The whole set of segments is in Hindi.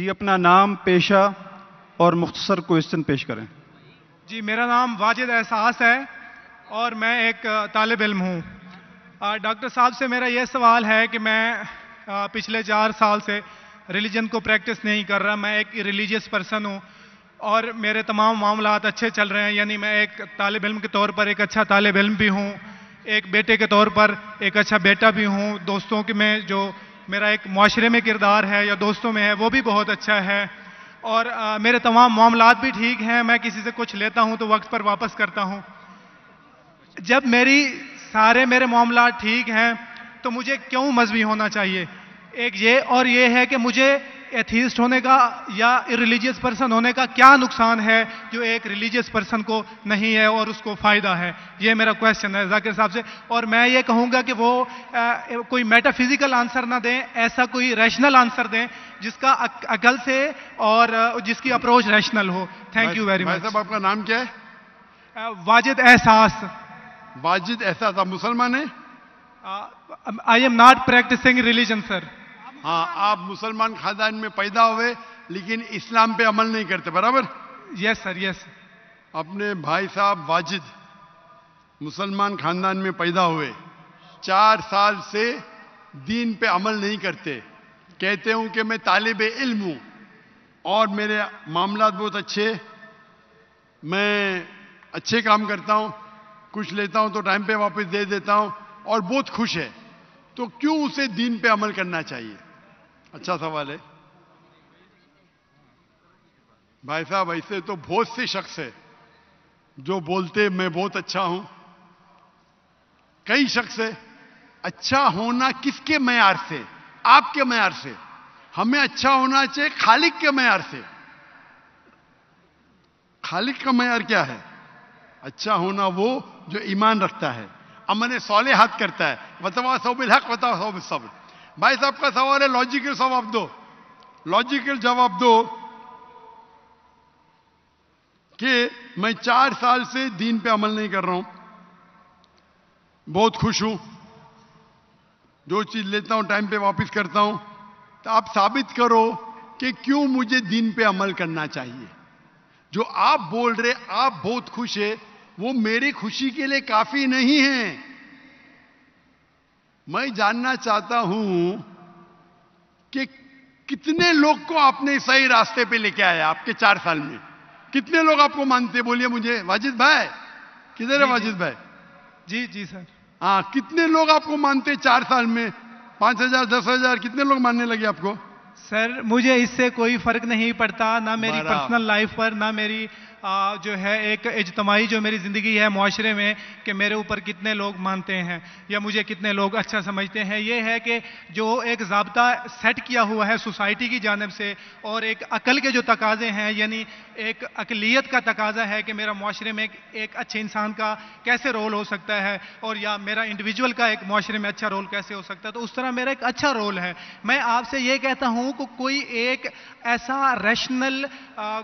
जी अपना नाम, पेशा और मुख्तसर क्वेश्चन पेश करें। जी मेरा नाम वाजिद एहसास है और मैं एक तालिब इल्म हूँ। डॉक्टर साहब से मेरा यह सवाल है कि मैं पिछले 4 साल से रिलीजन को प्रैक्टिस नहीं कर रहा। मैं एक रिलीजियस पर्सन हूँ और मेरे तमाम मामलात अच्छे चल रहे हैं, यानी मैं एक तालिब इल्म के तौर पर एक अच्छा तालिब इल्म भी हूँ, एक बेटे के तौर पर एक अच्छा बेटा भी हूँ, दोस्तों के में जो मेरा एक माशरे में किरदार है या दोस्तों में है वो भी बहुत अच्छा है, और मेरे तमाम मामलात भी ठीक हैं। मैं किसी से कुछ लेता हूं तो वक्त पर वापस करता हूं। जब मेरे मामलात ठीक हैं तो मुझे क्यों मजहबी होना चाहिए? एक ये, और ये है कि मुझे एथीस्ट होने का या इरिलीजियस पर्सन होने का क्या नुकसान है जो एक रिलीजियस पर्सन को नहीं है और उसको फ़ायदा है? ये मेरा क्वेश्चन है जाकिर साहब से। और मैं ये कहूँगा कि वो कोई मेटाफिजिकल आंसर ना दें, ऐसा कोई रैशनल आंसर दें जिसका अकल से और जिसकी अप्रोच रैशनल हो। Thank you very much. आपका नाम क्या है? वाजिद एहसास। वाजिद एहसास, आप मुसलमान हैं? I am not practising religion sir. हाँ, आप मुसलमान खानदान में पैदा हुए लेकिन इस्लाम पे अमल नहीं करते, बराबर? Yes sir, yes. अपने भाई साहब वाजिद मुसलमान खानदान में पैदा हुए, 4 साल से दीन पे अमल नहीं करते, कहते हूँ कि मैं तालिब इल्म हूँ और मेरे मामलात बहुत अच्छे, मैं अच्छे काम करता हूँ, कुछ लेता हूँ तो टाइम पे वापस दे देता हूँ और बहुत खुश है, तो क्यों उसे दीन पे अमल करना चाहिए? अच्छा सवाल है भाई साहब। ऐसे तो बहुत से शख्स है जो बोलते मैं बहुत अच्छा हूं, कई शख्स है। अच्छा होना किसके मैयार से? आपके मैयार से। हमें अच्छा होना चाहिए खालिक के मैयार से। खालिक का मैयार क्या है? अच्छा होना वो जो ईमान रखता है, अमल सौले हाथ करता है, वतवासौ बिल हक वतवासौ बिस सब्र। भाई साहब का सवाल है, लॉजिकल जवाब दो, लॉजिकल जवाब दो कि मैं 4 साल से दीन पे अमल नहीं कर रहा हूं, बहुत खुश हूं, जो चीज लेता हूं टाइम पे वापस करता हूं, तो आप साबित करो कि क्यों मुझे दीन पे अमल करना चाहिए। जो आप बोल रहे आप बहुत खुश है, वो मेरी खुशी के लिए काफी नहीं है। मैं जानना चाहता हूं कि कितने लोग को आपने सही रास्ते पे लेके आया आपके 4 साल में? कितने लोग आपको मानते? बोलिए मुझे। वाजिद भाई किधर है? वाजिद भाई जी जी सर। हाँ, कितने लोग आपको मानते 4 साल में? 5,000, 10,000, कितने लोग मानने लगे आपको? सर मुझे इससे कोई फर्क नहीं पड़ता, ना मेरी पर्सनल लाइफ पर, ना मेरी जो है एक इज्तमाई जो मेरी ज़िंदगी है माशरे में, कि मेरे ऊपर कितने लोग मानते हैं या मुझे कितने लोग अच्छा समझते हैं। ये है कि जो एक ज़ाब्ता सेट किया हुआ है सोसाइटी की जानिब से, और एक अकल के जो तकाज़े हैं, यानी एक अकलियत का तकाज़ा है कि मेरा माशरे में एक अच्छे इंसान का कैसे रोल हो सकता है, और या मेरा इंडिविजुअल का एक माशरे में अच्छा रोल कैसे हो सकता है, तो उस तरह मेरा एक अच्छा रोल है। मैं आपसे ये कहता हूँ कि कोई एक ऐसा रैशनल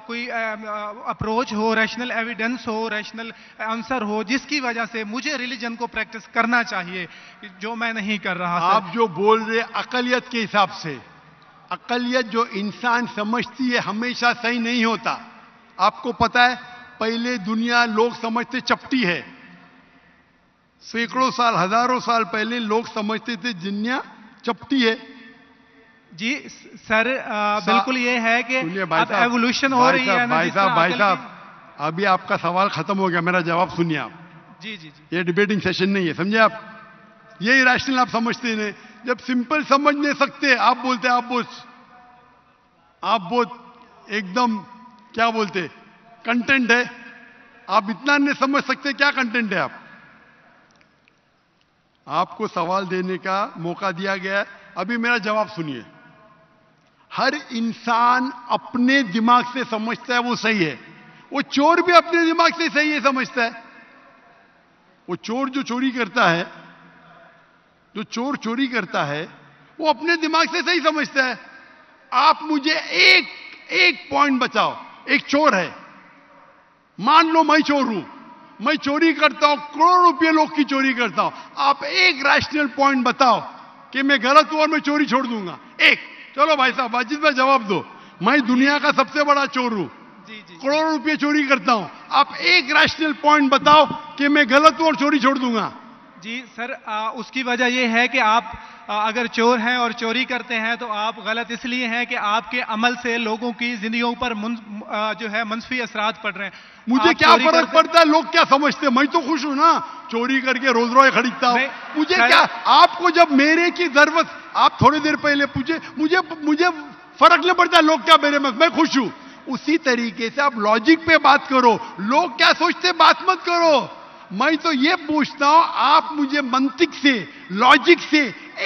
कोई अप्रोच हो, रैशनल एविडेंस हो, रैशनल आंसर हो जिसकी वजह से मुझे रिलीजन को प्रैक्टिस करना चाहिए, जो मैं नहीं कर रहा। आप जो बोल रहे अकलियत के हिसाब से, अकलियत जो इंसान समझती है हमेशा सही नहीं होता। आपको पता है पहले दुनिया लोग समझते चपटी है, सैकड़ों साल, हजारों साल पहले लोग समझते थे दुनिया चपटी है। जी सर बिल्कुल ये है कि एवोल्यूशन हो रही है। भाई साहब अभी आपका सवाल खत्म हो गया, मेरा जवाब सुनिए आप। जी जी जी, ये डिबेटिंग सेशन नहीं है, समझे आप? यही रैशनल आप समझते हैं, जब सिंपल समझ नहीं सकते आप बोलते आप बहुत एकदम क्या बोलते कंटेंट है, आप इतना नहीं समझ सकते क्या कंटेंट है। आप, आपको सवाल देने का मौका दिया गया है, अभी मेरा जवाब सुनिए। हर इंसान अपने दिमाग से समझता है वो सही है, वो चोर भी अपने दिमाग से सही है समझता है। वो चोर जो चोरी करता है, जो चोर चोरी करता है वो अपने दिमाग से सही समझता है। आप मुझे एक पॉइंट बताओ, एक चोर है, मान लो मैं चोर हूं, मैं चोरी करता हूं, करोड़ों रुपये लोग की चोरी करता हूं, आप एक रैशनल पॉइंट बताओ कि मैं गलत हूं और मैं चोरी छोड़ दूंगा। एक, चलो भाई साहब वाजिद भाई जवाब दो, मैं दुनिया का सबसे बड़ा चोर हूं, करोड़ों रुपये चोरी करता हूं। आप एक रैशनल पॉइंट बताओ कि मैं गलत हूं और चोरी छोड़ दूंगा। जी सर, उसकी वजह यह है कि आप अगर चोर हैं और चोरी करते हैं तो आप गलत इसलिए हैं कि आपके अमल से लोगों की जिंदगियों पर जो है मनफी असरात पड़ रहे हैं। मुझे क्या फर्क पड़ता है लोग क्या समझते हैं, मैं तो खुश हूं ना, चोरी करके रोज रोज खरीदता हूं, मुझे क्या। आपको जब मेरे की जरूरत, आप थोड़ी देर पहले पूछे, मुझे मुझे फर्क नहीं पड़ता लोग क्या मेरे मत, मैं खुश हूं। उसी तरीके से आप लॉजिक पे बात करो, लोग क्या सोचते बात मत करो। मैं तो ये पूछता हूं आप मुझे मंतिक से लॉजिक से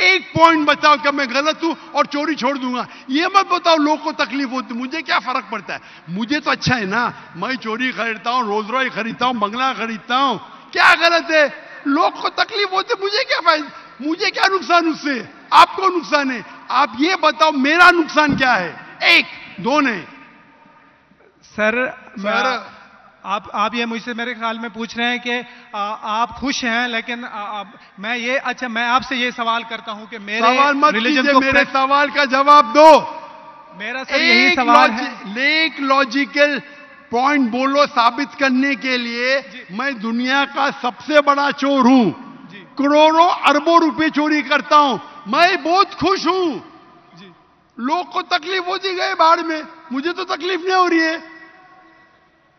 एक पॉइंट बताओ कि मैं गलत हूं और चोरी छोड़ दूंगा। ये मत बताओ लोग को तकलीफ होती, मुझे क्या फर्क पड़ता है, मुझे तो अच्छा है ना, मैं चोरी खरीदता हूं, रोज रोज खरीदता हूं, बंगला खरीदता हूं, क्या गलत है। लोग को तकलीफ होती, मुझे क्या फायदा, मुझे क्या नुकसान उससे, आपको नुकसान है। आप ये बताओ मेरा नुकसान क्या है, एक दो नहीं। सर, आप ये मुझसे मेरे ख्याल में पूछ रहे हैं कि आप खुश हैं, लेकिन मैं ये, अच्छा मैं आपसे ये सवाल करता हूं कि मेरे रिलीजन को, मेरे सवाल का जवाब दो। मेरा सर यही सवाल है, एक लॉजिकल पॉइंट बोलो साबित करने के लिए। मैं दुनिया का सबसे बड़ा चोर हूं, करोड़ों अरबों रुपए चोरी करता हूं, मैं बहुत खुश हूं। लोग को तकलीफ होती गई बाढ़ में, मुझे तो तकलीफ नहीं हो रही है।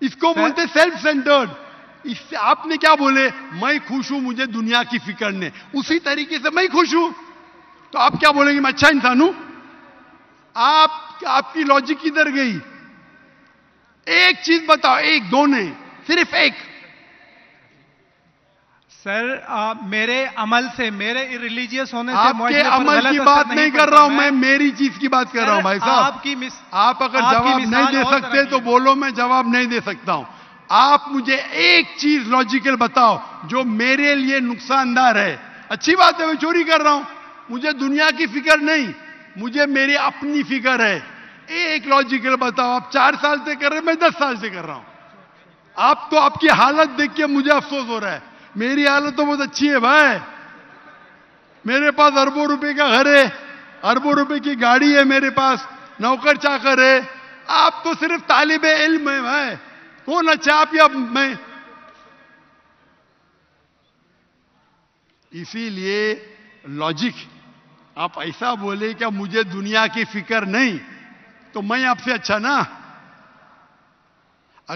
इसको बोलते सेल्फ सेंटर्ड। इससे आपने क्या बोले, मैं खुश हूं, मुझे दुनिया की फिक्र नहीं। उसी तरीके से मैं खुश हूं तो आप क्या बोलेंगे, मैं अच्छा इंसान हूं। आपकी लॉजिक किधर गई, एक चीज बताओ, एक दो नहीं, सिर्फ एक। सर मेरे अमल से, मेरे रिलीजियस होने से, आपके अमल की बात नहीं कर रहा हूं मैं, मेरी चीज की बात कर रहा हूं भाई साहब। आप अगर जवाब नहीं दे सकते तो बोलो मैं जवाब नहीं दे सकता हूं। आप मुझे एक चीज लॉजिकल बताओ जो मेरे लिए नुकसानदार है। अच्छी बात है मैं चोरी कर रहा हूं, मुझे दुनिया की फिक्र नहीं, मुझे मेरी अपनी फिक्र है। एक लॉजिकल बताओ, आप 4 साल से कर रहे हैं, मैं 10 साल से कर रहा हूं। आप तो, आपकी हालत देख के मुझे अफसोस हो रहा है, मेरी हालत तो बहुत अच्छी है भाई, मेरे पास अरबों रुपए का घर है, अरबों रुपए की गाड़ी है, मेरे पास नौकर चाकर है। आप तो सिर्फ तालिबे इल्म है भाई, कौन अच्छा आप या मैं। इसीलिए लॉजिक, आप ऐसा बोले क्या मुझे दुनिया की फिक्र नहीं तो मैं आपसे अच्छा ना।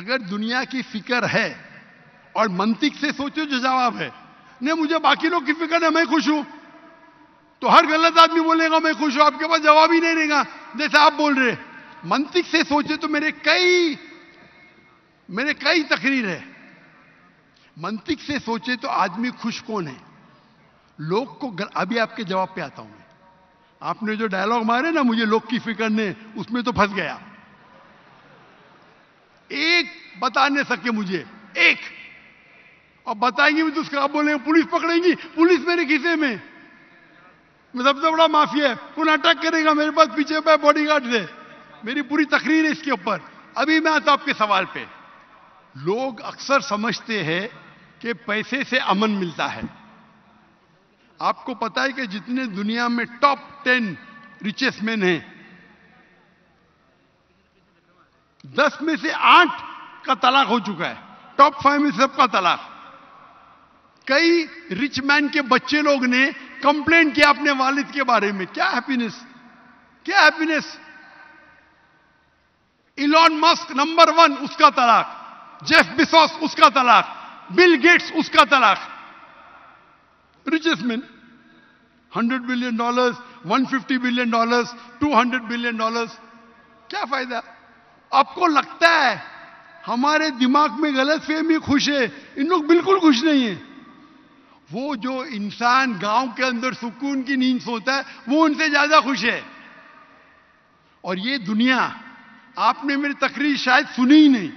अगर दुनिया की फिक्र है और मंतिक से सोचो जो जवाब है, नहीं मुझे बाकी लोग की फिक्र है, मैं खुश हूं, तो हर गलत आदमी बोलेगा मैं खुश हूं, आपके पास जवाब ही नहीं रहेगा। जैसे आप बोल रहे मंतिक से सोचे तो मेरे कई तकरीर है। मंतिक से सोचे तो आदमी खुश कौन है, लोग को अभी आपके जवाब पे आता हूं मैं। आपने जो डायलॉग मारे ना, मुझे लोग की फिक्र ने, उसमें तो फंस गया। एक बता नहीं सके मुझे, एक और बताएंगे भी तो उसका आप बोलेंगे पुलिस पकड़ेगी, पुलिस मेरे खिसे में, मैं सबसे बड़ा माफिया है, पुनः अटैक करेगा, मेरे पास पीछे पे बॉडीगार्ड है। मेरी पूरी तकरीर है इसके ऊपर। अभी मैं आता आपके सवाल पे। लोग अक्सर समझते हैं कि पैसे से अमन मिलता है। आपको पता है कि जितने दुनिया में टॉप 10 रिचेस्ट मैन हैं, 10 में से 8 का तलाक हो चुका है, टॉप 5 में सबका तलाक। कई रिच मैन के बच्चे लोग ने कंप्लेंट किया अपने वालिद के बारे में। क्या हैप्पीनेस, क्या हैप्पीनेस। इलॉन मस्क नंबर 1, उसका तलाक। जेफ बेजोस, उसका तलाक। बिल गेट्स, उसका तलाक। Richest man, $100 billion, $150 billion, $200 billion. क्या फायदा। आपको लगता है हमारे दिमाग में गलतफहमी, खुश है, इन लोग बिल्कुल खुश नहीं है। वो जो इंसान गांव के अंदर सुकून की नींद सोता है वो उनसे ज्यादा खुश है। और ये दुनिया, आपने मेरी तकरीर शायद सुनी ही नहीं,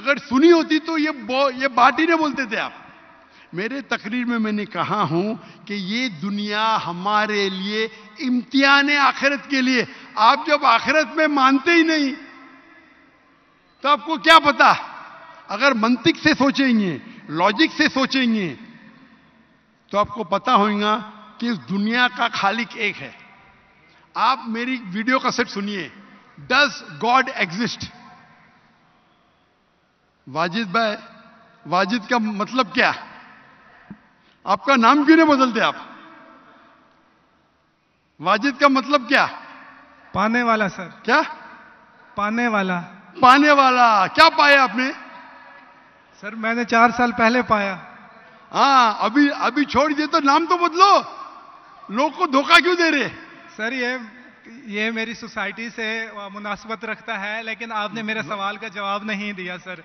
अगर सुनी होती तो ये बात ही नहीं बोलते थे आप। मेरे तकरीर में मैंने कहा हूं कि ये दुनिया हमारे लिए इम्तिहान है आखिरत के लिए। आप जब आखिरत में मानते ही नहीं तो आपको क्या पता। अगर मंतिक से सोचेंगे, लॉजिक से सोचेंगे तो आपको पता होगा कि इस दुनिया का खालिक एक है। आप मेरी वीडियो कैसेट सुनिए, Does God exist? वाजिद भाई, वाजिद का मतलब क्या? आपका नाम क्यों नहीं बदलते आप? वाजिद का मतलब क्या? पाने वाला सर। क्या? पाने वाला। पाने वाला। क्या पाया आपने? सर मैंने 4 साल पहले पाया। हाँ, अभी अभी छोड़ दिए तो नाम तो बदलो। लोग को धोखा क्यों दे रहे? सर ये मेरी सोसाइटी से मुनासिबत रखता है, लेकिन आपने मेरे सवाल का जवाब नहीं दिया सर।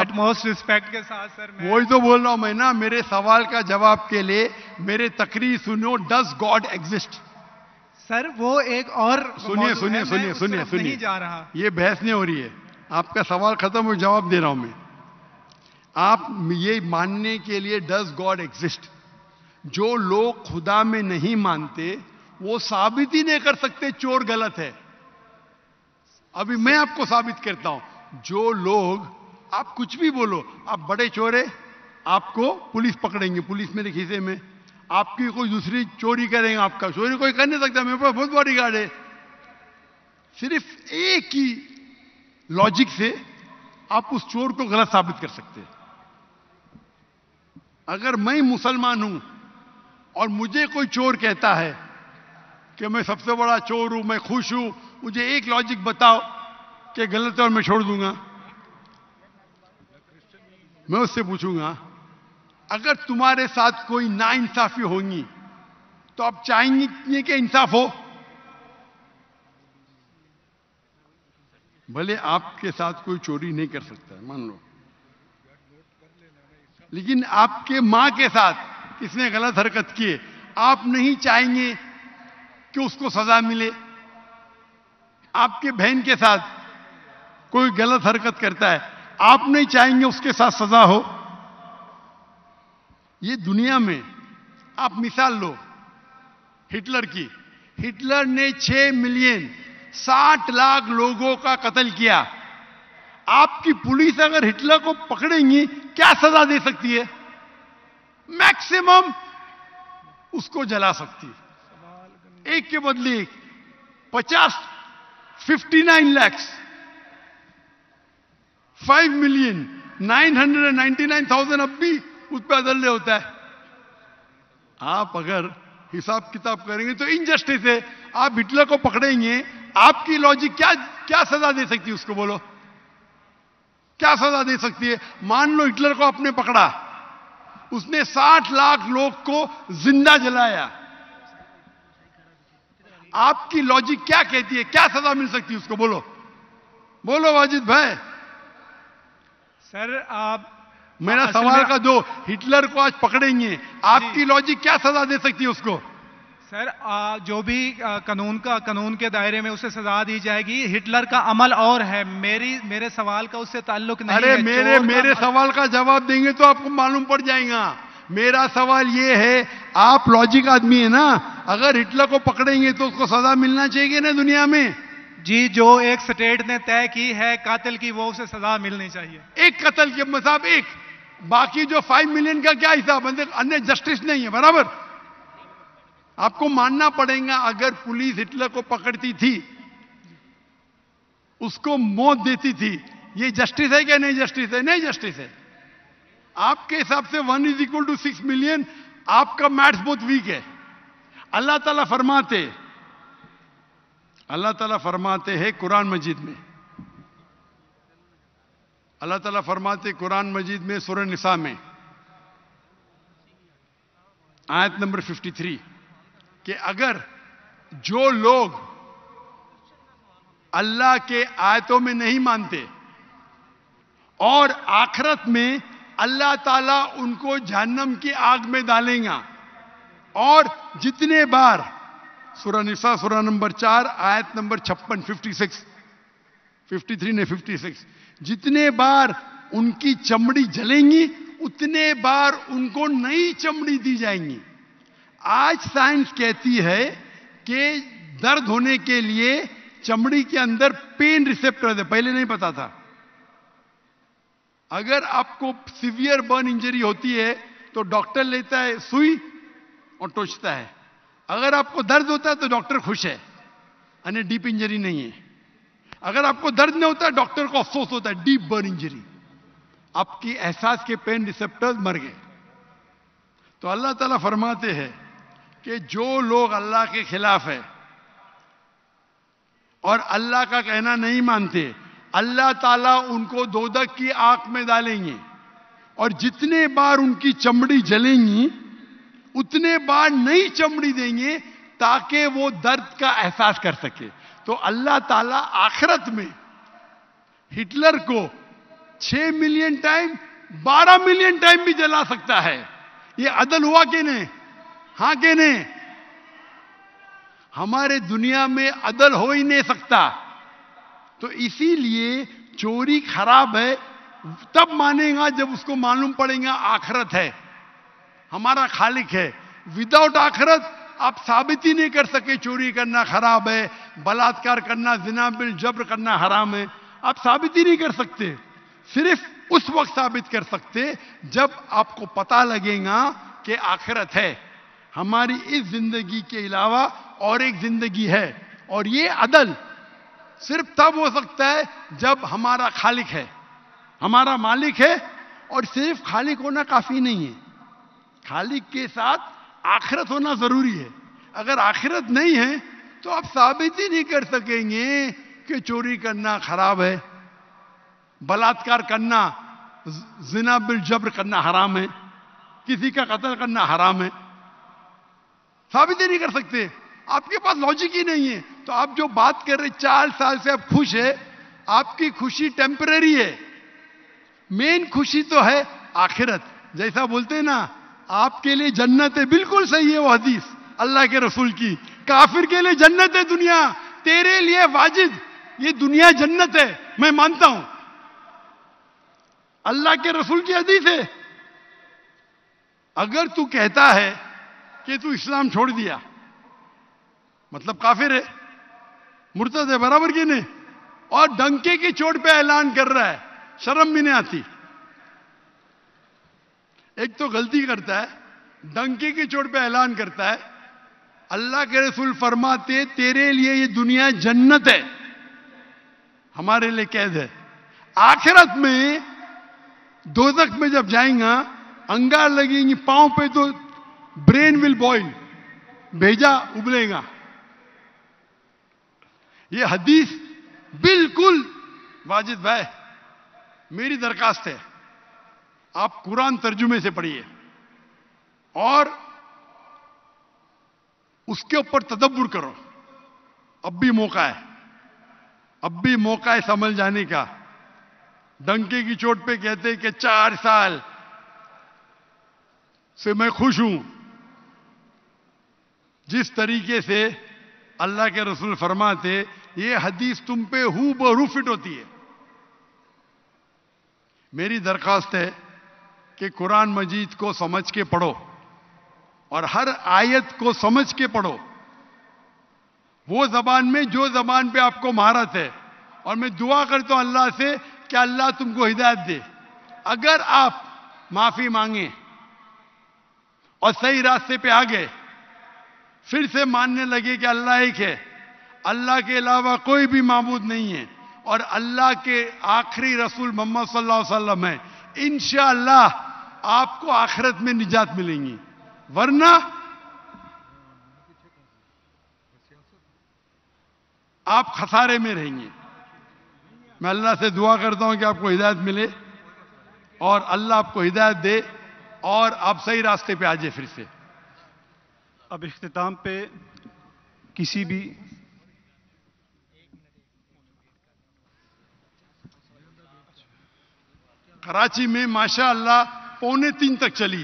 एटमोस्ट रिस्पेक्ट के साथ सर, मैं वही तो बोल रहा हूँ मैं ना, मेरे सवाल का जवाब के लिए मेरे तकरीर सुनो। Does God exist? सर वो एक और सुनिए सुनिए सुनिए सुनिए सुनिए जा रहा, ये बहस नहीं हो रही है। आपका सवाल खत्म हो, जवाब दे रहा हूँ मैं। आप ये मानने के लिए डज गॉड एग्जिस्ट, जो लोग खुदा में नहीं मानते वो साबित ही नहीं कर सकते चोर गलत है। अभी मैं आपको साबित करता हूं। जो लोग, आप कुछ भी बोलो, आप बड़े चोर है, आपको पुलिस पकड़ेंगे, पुलिस मेरे खीसे में, आपकी कोई दूसरी चोरी करेंगे, आपका चोरी कोई कर नहीं सकता, मेरे पास बहुत बॉडीगार्ड है। सिर्फ एक ही लॉजिक से आप उस चोर को गलत साबित कर सकते हैं। अगर मैं मुसलमान हूं और मुझे कोई चोर कहता है कि मैं सबसे बड़ा चोर हूं, मैं खुश हूं, मुझे एक लॉजिक बताओ कि गलत है और मैं छोड़ दूंगा। मैं उससे पूछूंगा अगर तुम्हारे साथ कोई नाइंसाफी होगी तो आप चाहेंगे कि इंसाफ हो? भले आपके साथ कोई चोरी नहीं कर सकता है, मान लो, लेकिन आपके मां के साथ किसने गलत हरकत की है, आप नहीं चाहेंगे कि उसको सजा मिले? आपके बहन के साथ कोई गलत हरकत करता है, आप नहीं चाहेंगे उसके साथ सजा हो? ये दुनिया में आप मिसाल लो हिटलर की। हिटलर ने 6,60,00,000 लोगों का कत्ल किया। आपकी पुलिस अगर हिटलर को पकड़ेंगी क्या सजा दे सकती है? मैक्सिमम उसको जला सकती है, एक के बदले 50। 59 लाख 5,999,000 अब भी उस पर अदल्य होता है। आप अगर हिसाब किताब करेंगे तो इनजस्टिस है। आप हिटलर को पकड़ेंगे, आपकी लॉजिक क्या क्या सजा दे सकती है उसको? बोलो क्या सजा दे सकती है? मान लो हिटलर को आपने पकड़ा, उसने 60 लाख लोग को जिंदा जलाया, आपकी लॉजिक क्या कहती है, क्या सजा मिल सकती है उसको? बोलो बोलो वाजिद भाई। सर आप मेरा सवाल का दो, हिटलर को आज पकड़ेंगे, आपकी लॉजिक क्या सजा दे सकती है उसको? सर जो भी कानून के दायरे में उसे सजा दी जाएगी। हिटलर का अमल और है, मेरे सवाल का उससे ताल्लुक नहीं है। मेरे सवाल का जवाब देंगे तो आपको मालूम पड़ जाएगा। मेरा सवाल यह है, आप लॉजिक आदमी है ना, अगर हिटलर को पकड़ेंगे तो उसको सजा मिलना चाहिए ना दुनिया में? जी, जो एक स्टेट ने तय की है कातिल की, वो उसे सजा मिलनी चाहिए। एक कत्ल के मतलब एक, बाकी जो 5 मिलियन का क्या हिसाब? अन्य जस्टिस नहीं है, बराबर? आपको मानना पड़ेगा अगर पुलिस हिटलर को पकड़ती थी, उसको मौत देती थी, ये जस्टिस है क्या? नहीं जस्टिस है, नहीं जस्टिस है। आपके हिसाब से 1 = 6 मिलियन, आपका मैथ्स बहुत वीक है। अल्लाह ताला फरमाते हैं कुरान मजीद में, अल्लाह ताला फरमाते कुरान मजीद में सूरह निसा में आयत नंबर 53 कि अगर जो लोग अल्लाह के आयतों में नहीं मानते और आखिरत में, अल्लाह ताला उनको जहन्नम की आग में डालेगा। और जितने बार सूरह निसा सूरह नंबर 4 आयत नंबर 56 53 ने 56 जितने बार उनकी चमड़ी जलेंगी उतने बार उनको नई चमड़ी दी जाएंगी। आज साइंस कहती है कि दर्द होने के लिए चमड़ी के अंदर पेन रिसेप्टर है, पहले नहीं पता था। अगर आपको सीवियर बर्न इंजरी होती है तो डॉक्टर लेता है सुई और टोचता है। अगर आपको दर्द होता है तो डॉक्टर खुश है, यानी डीप इंजरी नहीं है। अगर आपको दर्द नहीं होता है, डॉक्टर को अफसोस होता है, डीप बर्न इंजरी, आपकी एहसास के पेन रिसेप्टर्स मर गए। तो अल्लाह ताला फरमाते हैं कि जो लोग अल्लाह के खिलाफ है और अल्लाह का कहना नहीं मानते, अल्लाह ताला उनको दोजख की आंख में डालेंगे और जितने बार उनकी चमड़ी जलेंगी उतने बार नई चमड़ी देंगे ताकि वो दर्द का एहसास कर सके। तो अल्लाह ताला आखिरत में हिटलर को 6 मिलियन टाइम 12 मिलियन टाइम भी जला सकता है। ये अदल हुआ कि नहीं? हां कि नहीं? हमारे दुनिया में अदल हो ही नहीं सकता। तो इसीलिए चोरी खराब है तब मानेगा जब उसको मालूम पड़ेगा आखिरत है, हमारा खालिक है। विदाउट आखिरत आप साबित ही नहीं कर सके चोरी करना खराब है, बलात्कार करना, जिना बिल जब्र करना हराम है, आप साबित ही नहीं कर सकते। सिर्फ उस वक्त साबित कर सकते जब आपको पता लगेगा कि आखिरत है, हमारी इस जिंदगी के अलावा और एक जिंदगी है। और ये अदल सिर्फ तब हो सकता है जब हमारा खालिक है, हमारा मालिक है। और सिर्फ खालिक होना काफी नहीं है, खालिक के साथ आखिरत होना जरूरी है। अगर आखिरत नहीं है तो आप साबित ही नहीं कर सकेंगे कि चोरी करना खराब है, बलात्कार करना, जिना बिल जब्र करना हराम है, किसी का कत्ल करना हराम है, साबित ही नहीं कर सकते। आपके पास लॉजिक ही नहीं है। तो आप जो बात कर रहे 4 साल से आप खुश है, आपकी खुशी टेम्परेरी है, मेन खुशी तो है आखिरत। जैसा बोलते हैं ना, आपके लिए जन्नत है, बिल्कुल सही है वो हदीस अल्लाह के रसूल की। काफिर के लिए जन्नत है दुनिया, तेरे लिए वाजिद ये दुनिया जन्नत है, मैं मानता हूं, अल्लाह के रसूल की हदीस है। अगर तू कहता है कि तू इस्लाम छोड़ दिया, मतलब काफिर है, मुर्तद है, बराबर की नहीं? और डंके की चोट पे ऐलान कर रहा है, शर्म भी नहीं आती। एक तो गलती करता है, डंके की चोट पे ऐलान करता है। अल्लाह के रसूल फरमाते तेरे लिए ये दुनिया जन्नत है, हमारे लिए कैद है। आखिरत में दोजख में जब जाएगा, अंगार लगेंगी पांव पे तो ब्रेन विल बॉइल, भेजा उबलेगा। ये हदीस बिल्कुल, वाजिद भाई मेरी दरखास्त है, आप कुरान तर्जुमे से पढ़िए और उसके ऊपर तदब्बुर करो। अब भी मौका है, अब भी मौका है समझ जाने का। डंके की चोट पे कहते हैं कि 4 साल से मैं खुश हूं। जिस तरीके से अल्लाह के रसूल फरमाते, ये हदीस तुम पे हूबहू फिट होती है। मेरी दरखास्त है कि कुरान मजीद को समझ के पढ़ो और हर आयत को समझ के पढ़ो, वो जबान में जो जबान पे आपको महारत है। और मैं दुआ करता हूं अल्लाह से कि अल्लाह तुमको हिदायत दे। अगर आप माफी मांगे और सही रास्ते पे आ गए, फिर से मानने लगे कि अल्लाह एक है, अल्लाह के अलावा कोई भी माबूद नहीं है और अल्लाह के आखिरी रसूल मोहम्मद सल्लल्लाहु अलैहि वसल्लम है, इंशाअल्लाह आपको आखिरत में निजात मिलेंगी। वरना आप खसारे में रहेंगे। मैं अल्लाह से दुआ करता हूं कि आपको हिदायत मिले और अल्लाह आपको हिदायत दे और आप सही रास्ते पे आ जाए फिर से। अब इख्तिताम पे किसी भी कराची में माशाअल्लाह 2:45 तक चली,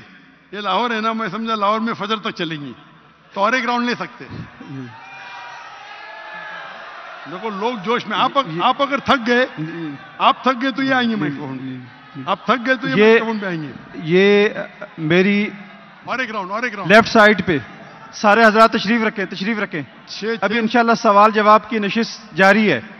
ये लाहौर है ना, मैं समझा लाहौर में फजर तक चलेंगी तो और एक राउंड ले सकते। देखो लोग जोश में, आप अगर थक गए, आप थक गए तो ये आएंगे माइक्रोफोन, आप थक गए तो ये माइक्रोफोन पे आएंगे। ये मेरी और एक राउंड लेफ्ट साइड पे सारे हजरात तशरीफ रखें। अभी इंशाल्लाह सवाल जवाब की नशिश जारी है।